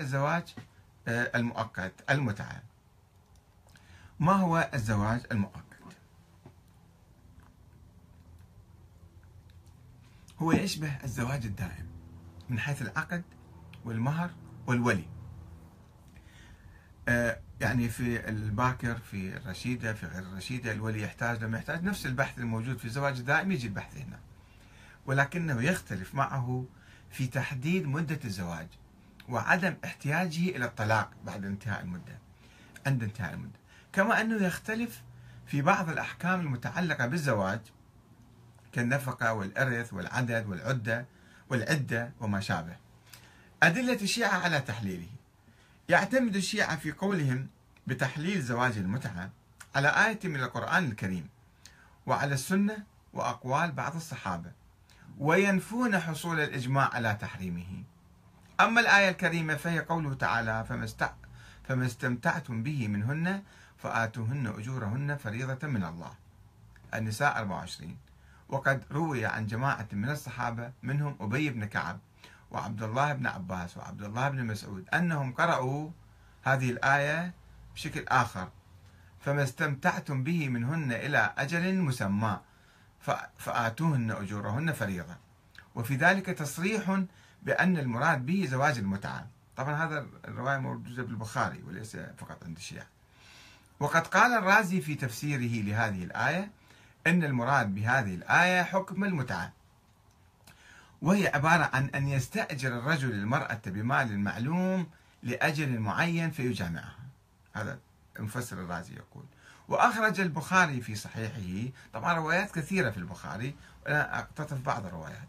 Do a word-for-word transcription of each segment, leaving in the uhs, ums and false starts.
الزواج المؤقت المتعة. ما هو الزواج المؤقت؟ هو يشبه الزواج الدائم من حيث العقد والمهر والولي. يعني في الباكر، في الرشيدة، في غير الرشيدة، الولي يحتاج لما يحتاج نفس البحث الموجود في الزواج الدائم، يجي البحث هنا، ولكنه يختلف معه في تحديد مدة الزواج وعدم احتياجه إلى الطلاق بعد انتهاء المدة، عند انتهاء المدة، كما أنه يختلف في بعض الأحكام المتعلقة بالزواج كالنفقة والإرث والعدد والعدة والعدة وما شابه. أدلة الشيعة على تحليله: يعتمد الشيعة في قولهم بتحليل زواج المتعة على آية من القرآن الكريم وعلى السنة وأقوال بعض الصحابة، وينفون حصول الإجماع على تحريمه. أما الآية الكريمة فهي قوله تعالى: فما استمتعتم به منهن فآتوهن أجورهن فريضة من الله، النساء أربعة وعشرين. وقد روي عن جماعة من الصحابة منهم أبي بن كعب وعبد الله بن عباس وعبد الله بن مسعود أنهم قرأوا هذه الآية بشكل آخر: فما استمتعتم به منهن إلى أجل مسمى فآتوهن أجورهن فريضة، وفي ذلك تصريح بأن المراد به زواج المتعة. طبعا هذا الرواية موجودة بالبخاري وليس فقط عند الشيعة. وقد قال الرازي في تفسيره لهذه الآية إن المراد بهذه الآية حكم المتعة، وهي عبارة عن أن يستأجر الرجل المرأة بمال معلوم لأجل معين فيجامعها، هذا مفسر الرازي يقول. وأخرج البخاري في صحيحه، طبعا روايات كثيرة في البخاري وأنا أقتطف بعض الروايات،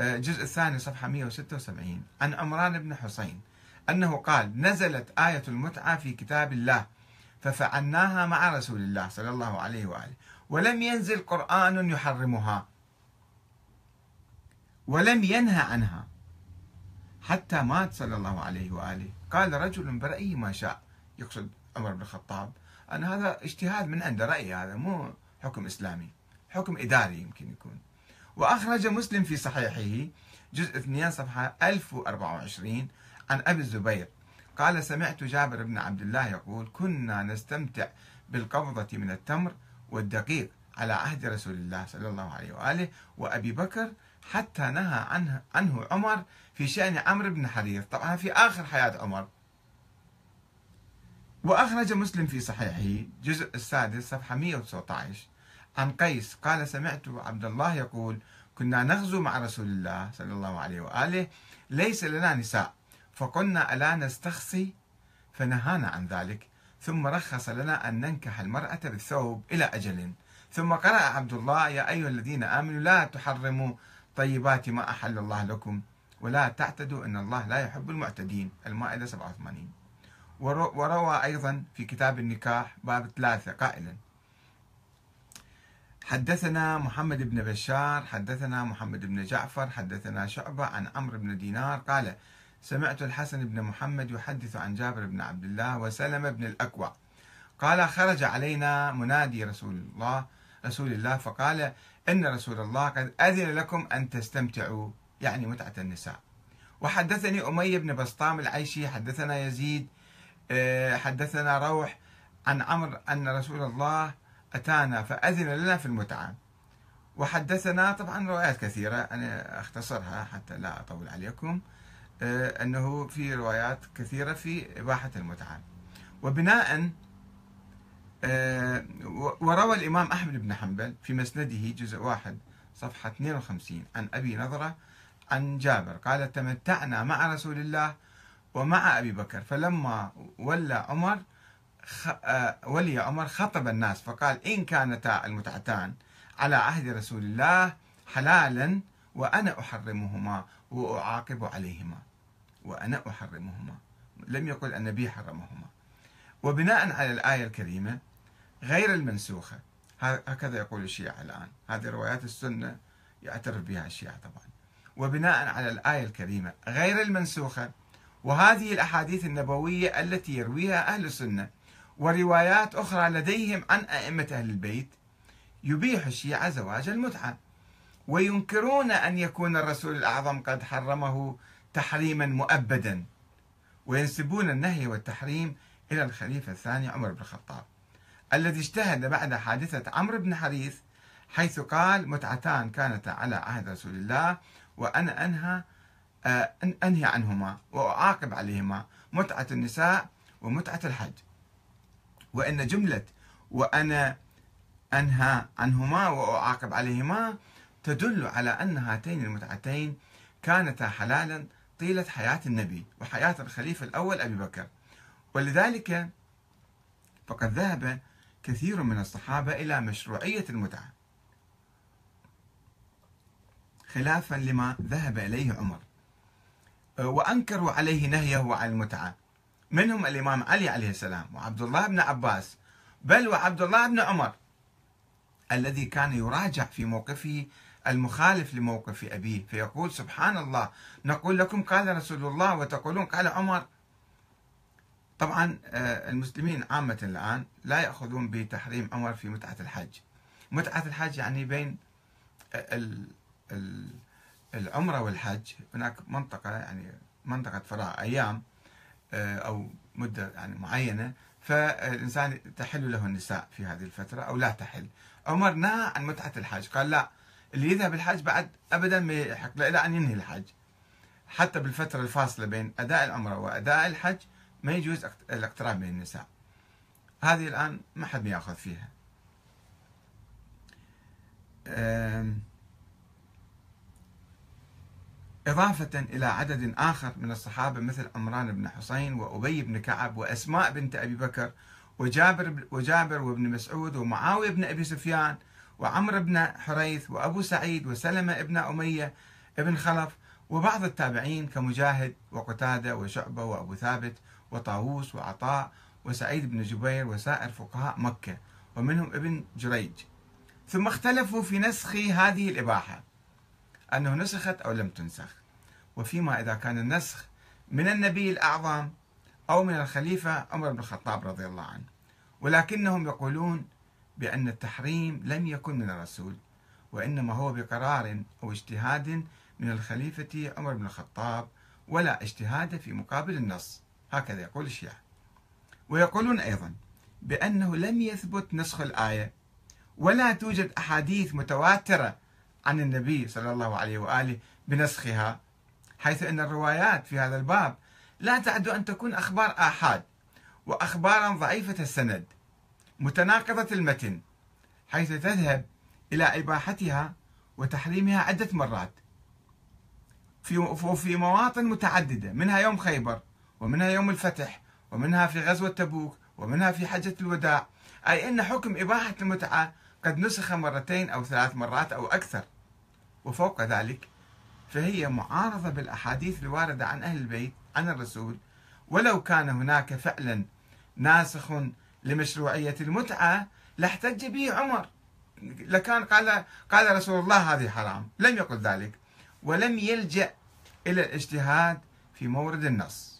الجزء الثاني صفحة مئة وستة وسبعين، عن عمران بن حسين أنه قال: نزلت آية المتعة في كتاب الله ففعلناها مع رسول الله صلى الله عليه وآله، ولم ينزل قرآن يحرمها ولم ينهى عنها حتى مات صلى الله عليه وآله. قال رجل برأيه ما شاء، يقصد عمر بن الخطاب، أن هذا اجتهاد من عنده، رأي، هذا مو حكم إسلامي، حكم إداري يمكن يكون. وأخرج مسلم في صحيحه جزء اثنين صفحة ألف وأربعة وعشرين عن أبي الزبير قال: سمعت جابر بن عبد الله يقول: كنا نستمتع بالقبضة من التمر والدقيق على عهد رسول الله صلى الله عليه وآله وأبي بكر، حتى نهى عنه, عنه عمر في شأن عمرو بن حريث، طبعا في آخر حياة عمر. وأخرج مسلم في صحيحه جزء السادس صفحة مئة وتسعة عشر عن قيس قال: سمعت عبد الله يقول: كنا نغزو مع رسول الله صلى الله عليه وآله، ليس لنا نساء، فقلنا ألا نستخصي، فنهانا عن ذلك، ثم رخص لنا أن ننكح المرأة بالثوب إلى أجل. ثم قرأ عبد الله: يا أيها الذين آمنوا لا تحرموا طيبات ما أحل الله لكم ولا تعتدوا إن الله لا يحب المعتدين، المائدة سبعة وثمانين. وروى أيضا في كتاب النكاح باب ثلاثة قائلا: حدثنا محمد بن بشار، حدثنا محمد بن جعفر، حدثنا شعبة عن عمرو بن دينار قال: سمعت الحسن بن محمد يحدث عن جابر بن عبد الله وسلمة بن الأكوع قال: خرج علينا منادي رسول الله رسول الله فقال: إن رسول الله قد أذن لكم أن تستمتعوا، يعني متعة النساء. وحدثني أمية بن بسطام العيشي، حدثنا يزيد، حدثنا روح عن عمرو أن رسول الله أتانا فأذن لنا في المتعة. وحدثنا، طبعا روايات كثيرة أنا أختصرها حتى لا أطول عليكم، أنه في روايات كثيرة في إباحة المتعة. وبناء وروى الإمام أحمد بن حنبل في مسنده جزء واحد صفحة اثنين وخمسين عن أبي نظرة عن جابر قال: تمتعنا مع رسول الله ومع أبي بكر، فلما ولى عمر ولي عمر خطب الناس فقال: إن كانتا المتعتان على عهد رسول الله حلالا وأنا أحرمهما وأعاقب عليهما، وأنا أحرمهما، لم يقل النبي حرمهما. وبناء على الآية الكريمة غير المنسوخة، هكذا يقول الشيعة الآن، هذه روايات السنة يعترف بها الشيعة طبعا، وبناء على الآية الكريمة غير المنسوخة وهذه الأحاديث النبوية التي يرويها أهل السنة وروايات أخرى لديهم عن أئمة أهل البيت، يبيح الشيعة زواج المتعة، وينكرون أن يكون الرسول الأعظم قد حرمه تحريما مؤبدا، وينسبون النهي والتحريم إلى الخليفة الثاني عمر بن الخطاب الذي اجتهد بعد حادثة عمرو بن حريث، حيث قال: متعتان كانتا على عهد رسول الله وأنا أنهى أنهي عنهما وأعاقب عليهما، متعة النساء ومتعة الحج، وإن جملة وأنا أنهى عنهما وأعاقب عليهما تدل على أن هاتين المتعتين كانتا حلالا طيلة حياة النبي وحياة الخليفة الأول أبي بكر، ولذلك فقد ذهب كثير من الصحابة إلى مشروعية المتعة خلافا لما ذهب إليه عمر، وأنكروا عليه نهيه عن المتعة، منهم الإمام علي عليه السلام وعبد الله بن عباس، بل وعبد الله بن عمر الذي كان يراجع في موقفه المخالف لموقف أبيه فيقول: سبحان الله، نقول لكم قال رسول الله وتقولون قال عمر. طبعا المسلمين عامة الآن لا يأخذون بتحريم عمر في متعة الحج. متعة الحج يعني بين العمرة والحج هناك منطقة، يعني منطقة فراغ، أيام أو مدة يعني معينة، فالإنسان تحل له النساء في هذه الفترة أو لا تحل. عمر نهى عن متعة الحج، قال لا، اللي يذهب الحج بعد أبدا ما يحق له إلى أن ينهي الحج، حتى بالفترة الفاصلة بين أداء العمرة وأداء الحج ما يجوز الاقتراب من النساء. هذه الآن ما حد يأخذ فيها. إضافة إلى عدد آخر من الصحابة مثل عمران بن حسين وأبي بن كعب وأسماء بنت أبي بكر وجابر وجابر وابن مسعود ومعاوية بن أبي سفيان وعمرو بن حريث وأبو سعيد وسلمة بن أمية بن خلف، وبعض التابعين كمجاهد وقتادة وشعبة وأبو ثابت وطاووس وعطاء وسعيد بن جبير وسائر فقهاء مكة، ومنهم ابن جريج. ثم اختلفوا في نسخ هذه الإباحة، أنه نسخت أو لم تنسخ، وفيما إذا كان النسخ من النبي الأعظم أو من الخليفة عمر بن الخطاب رضي الله عنه، ولكنهم يقولون بأن التحريم لم يكن من الرسول، وإنما هو بقرار أو اجتهاد من الخليفة عمر بن الخطاب، ولا اجتهاد في مقابل النص، هكذا يقول الشيعة. ويقولون أيضا بأنه لم يثبت نسخ الآية، ولا توجد أحاديث متواترة عن النبي صلى الله عليه وآله بنسخها، حيث أن الروايات في هذا الباب لا تعد أن تكون أخبار آحاد، وأخبارا ضعيفة السند متناقضة المتن، حيث تذهب إلى إباحتها وتحريمها عدة مرات في مواطن متعددة، منها يوم خيبر، ومنها يوم الفتح، ومنها في غزوة تبوك، ومنها في حجة الوداع، أي أن حكم إباحة المتعة قد نسخ مرتين أو ثلاث مرات أو أكثر. وفوق ذلك فهي معارضة بالأحاديث الواردة عن أهل البيت عن الرسول، ولو كان هناك فعلا ناسخ لمشروعية المتعة لاحتج به عمر، لكان قال قال رسول الله هذه حرام، لم يقل ذلك، ولم يلجأ إلى الاجتهاد في مورد النص.